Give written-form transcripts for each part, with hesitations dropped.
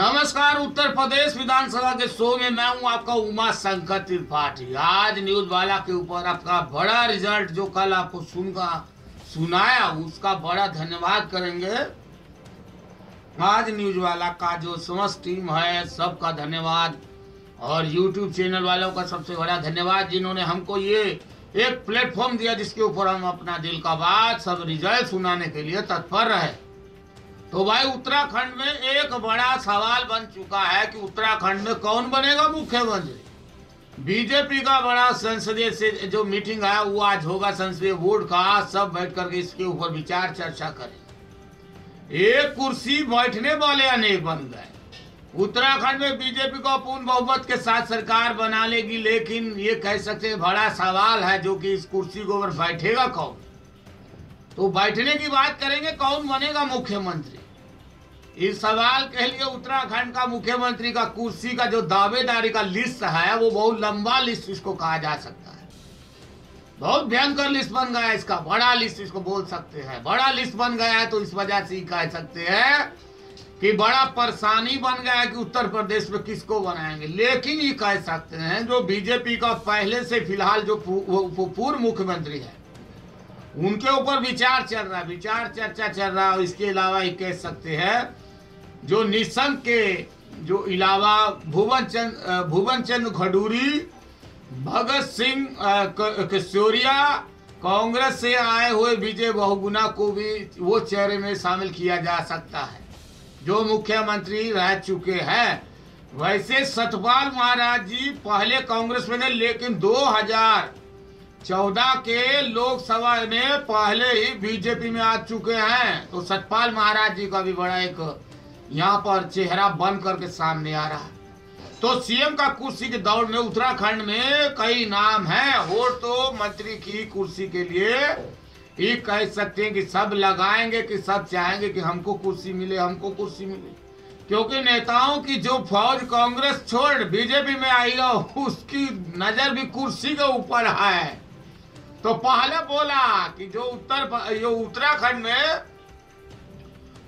नमस्कार। उत्तर प्रदेश विधानसभा के शो में मैं हूं आपका उमा शंकर त्रिपाठी। आज न्यूज वाला के ऊपर आपका बड़ा रिजल्ट जो कल आपको सुनाया उसका बड़ा धन्यवाद करेंगे। आज न्यूज वाला का जो समस्त टीम है सबका धन्यवाद और यूट्यूब चैनल वालों का सबसे बड़ा धन्यवाद जिन्होंने हमको ये एक प्लेटफॉर्म दिया जिसके ऊपर हम अपना दिल का बात सब रिजल्ट सुनाने के लिए तत्पर रहे। तो भाई उत्तराखंड में एक बड़ा सवाल बन चुका है कि उत्तराखंड में कौन बनेगा मुख्यमंत्री। बीजेपी का बड़ा संसदीय से जो मीटिंग है वो आज होगा, संसदीय बोर्ड का। सब बैठ करके इसके ऊपर विचार चर्चा करें। एक कुर्सी बैठने वाले अनेक बन गए। उत्तराखंड में बीजेपी को पूर्ण बहुमत के साथ सरकार बना लेगी, लेकिन ये कह सकते हैं बड़ा सवाल है जो कि इस कुर्सी के ऊपर बैठेगा कौन। तो बैठने की बात करेंगे, कौन बनेगा मुख्यमंत्री। इस सवाल के लिए उत्तराखंड का मुख्यमंत्री का कुर्सी का जो दावेदारी का लिस्ट है वो बहुत लंबा लिस्ट इसको कहा जा सकता है। बहुत भयंकर लिस्ट बन गया, इसका बड़ा लिस्ट इसको बोल सकते हैं। बड़ा लिस्ट बन गया है तो इस वजह से कह सकते हैं कि बड़ा परेशानी बन गया कि उत्तर प्रदेश में किसको बनाएंगे। लेकिन ये कह सकते हैं जो बीजेपी का पहले से फिलहाल जो पूर्व मुख्यमंत्री है उनके ऊपर विचार चल रहा है, विचार चर्चा चल रहा है। इसके अलावा ये कह सकते हैं जो निशंक के जो अलावा भुवन खडूरी, भगत सिंह किशोरिया, कांग्रेस से आए हुए विजय बहुगुणा को भी वो चेहरे में शामिल किया जा सकता है जो मुख्यमंत्री रह चुके हैं। वैसे सतपाल महाराज जी पहले कांग्रेस में थे, लेकिन 2014 के लोकसभा में पहले ही बीजेपी में आ चुके हैं। तो सतपाल महाराज जी का भी बड़ा एक यहाँ पर चेहरा बन करके सामने आ रहा है। तो सीएम का कुर्सी की दौड़ में उत्तराखंड में कई नाम हैं। वोट तो मंत्री की कुर्सी के लिए ये कह सकते हैं कि सब लगाएंगे, कि सब चाहेंगे कि हमको कुर्सी मिले, हमको कुर्सी मिले। क्योंकि नेताओं की जो फौज कांग्रेस छोड़ बीजेपी में आई है उसकी नजर भी कुर्सी के ऊपर है। तो पहले बोला कि जो उत्तराखंड में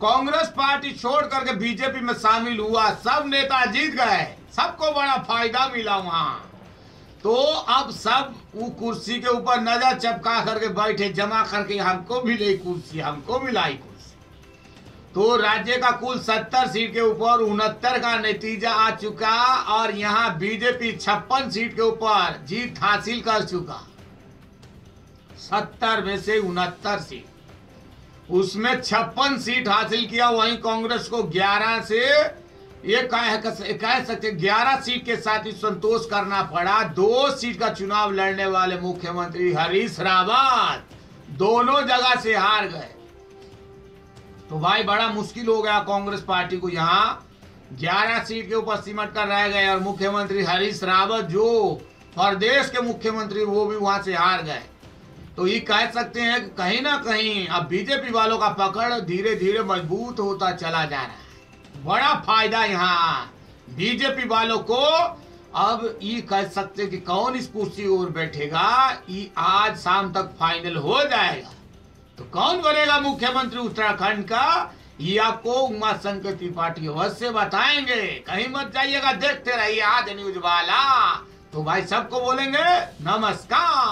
कांग्रेस पार्टी छोड़ करके बीजेपी में शामिल हुआ सब नेता जीत गए, सबको बड़ा फायदा मिला वहां। तो अब सब वो कुर्सी के ऊपर नजर चपका करके बैठे, जमा करके हमको मिले कुर्सी, हमको मिलाई कुर्सी। तो राज्य का कुल 70 सीट के ऊपर 69 का नतीजा आ चुका और यहाँ बीजेपी 56 सीट के ऊपर जीत हासिल कर चुका। 70 में से 69 सीट, उसमें 56 सीट हासिल किया। वहीं कांग्रेस को 11 से ये कह सकते 11 सीट के साथ ही संतोष करना पड़ा। 2 सीट का चुनाव लड़ने वाले मुख्यमंत्री हरीश रावत दोनों जगह से हार गए। तो भाई बड़ा मुश्किल हो गया कांग्रेस पार्टी को, यहाँ 11 सीट के ऊपर सिमट कर रह गए और मुख्यमंत्री हरीश रावत जो प्रदेश के मुख्यमंत्री वो भी वहां से हार गए। तो ये कह सकते हैं कि कहीं ना कहीं अब बीजेपी वालों का पकड़ धीरे धीरे मजबूत होता चला जा रहा है। बड़ा फायदा यहाँ बीजेपी वालों को। अब ये कह सकते कि कौन इस कुर्सी पर बैठेगा ये आज शाम तक फाइनल हो जाएगा। तो कौन बनेगा मुख्यमंत्री उत्तराखंड का ये आपको उमा शंकर त्रिपाठी अवश्य बताएंगे। कहीं मत जाइएगा, देखते रहिए आज न्यूज वाला। तो भाई सबको बोलेंगे नमस्कार।